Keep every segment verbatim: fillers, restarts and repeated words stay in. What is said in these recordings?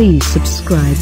Please subscribe.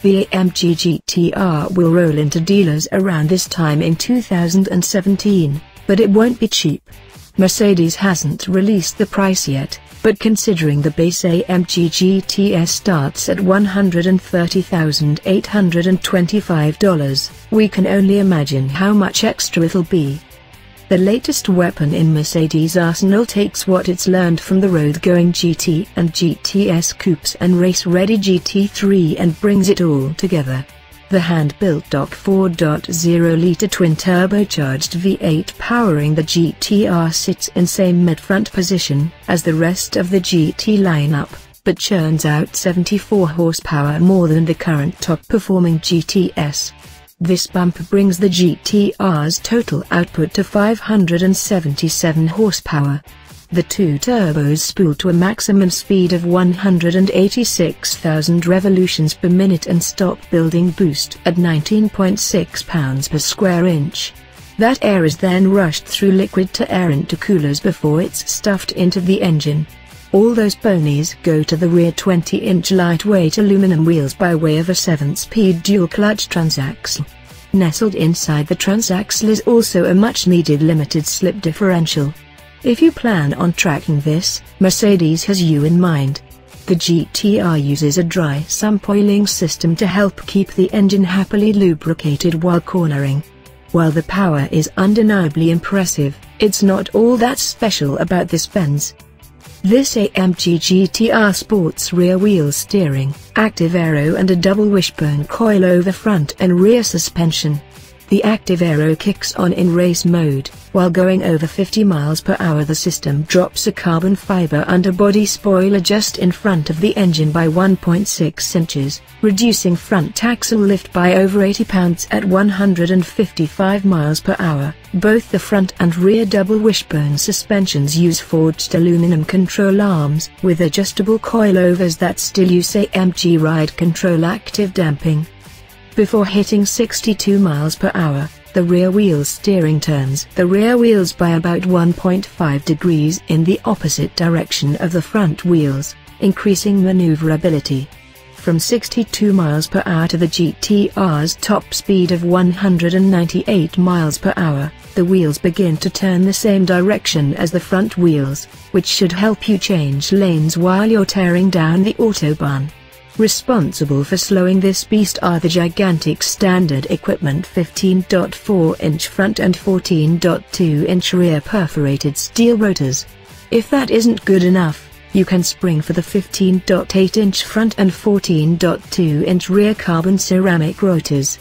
The A M G G T R will roll into dealers around this time in two thousand seventeen, but it won't be cheap. Mercedes hasn't released the price yet, but considering the base A M G G T S starts at one hundred thirty thousand eight hundred twenty-five dollars, we can only imagine how much extra it'll be. The latest weapon in Mercedes' arsenal takes what it's learned from the road-going G T and G T S coupes and race-ready G T three and brings it all together. The hand-built four point oh litre twin-turbocharged V eight powering the G T R sits in same mid-front position as the rest of the G T lineup, but churns out seventy-four horsepower more than the current top-performing G T S. This bump brings the G T R's total output to five hundred seventy-seven horsepower. The two turbos spool to a maximum speed of one hundred eighty-six thousand revolutions per minute and stop building boost at nineteen point six pounds per square inch. That air is then rushed through liquid to air intercoolers before it's stuffed into the engine. All those ponies go to the rear twenty-inch lightweight aluminum wheels by way of a seven-speed dual-clutch transaxle. Nestled inside the transaxle is also a much-needed limited slip differential. If you plan on tracking this, Mercedes has you in mind. The G T R uses a dry sumpoiling system to help keep the engine happily lubricated while cornering. While the power is undeniably impressive, it's not all that special about this Benz. This A M G G T R sports rear-wheel steering, active aero and a double wishbone coilover front and rear suspension. The active aero kicks on in race mode, while going over fifty miles per hour the system drops a carbon fiber underbody spoiler just in front of the engine by one point six inches, reducing front axle lift by over eighty pounds at one hundred fifty-five miles per hour. Both the front and rear double wishbone suspensions use forged aluminum control arms, with adjustable coilovers that still use A M G Ride Control active damping. Before hitting sixty-two miles per hour, the rear wheel steering turns the rear wheels by about one point five degrees in the opposite direction of the front wheels, increasing maneuverability. From sixty-two miles per hour to the G T R's top speed of one hundred ninety-eight miles per hour, the wheels begin to turn the same direction as the front wheels, which should help you change lanes while you're tearing down the autobahn. Responsible for slowing this beast are the gigantic standard equipment fifteen point four inch front and fourteen point two inch rear perforated steel rotors. If that isn't good enough, you can spring for the fifteen point eight inch front and fourteen point two inch rear carbon ceramic rotors,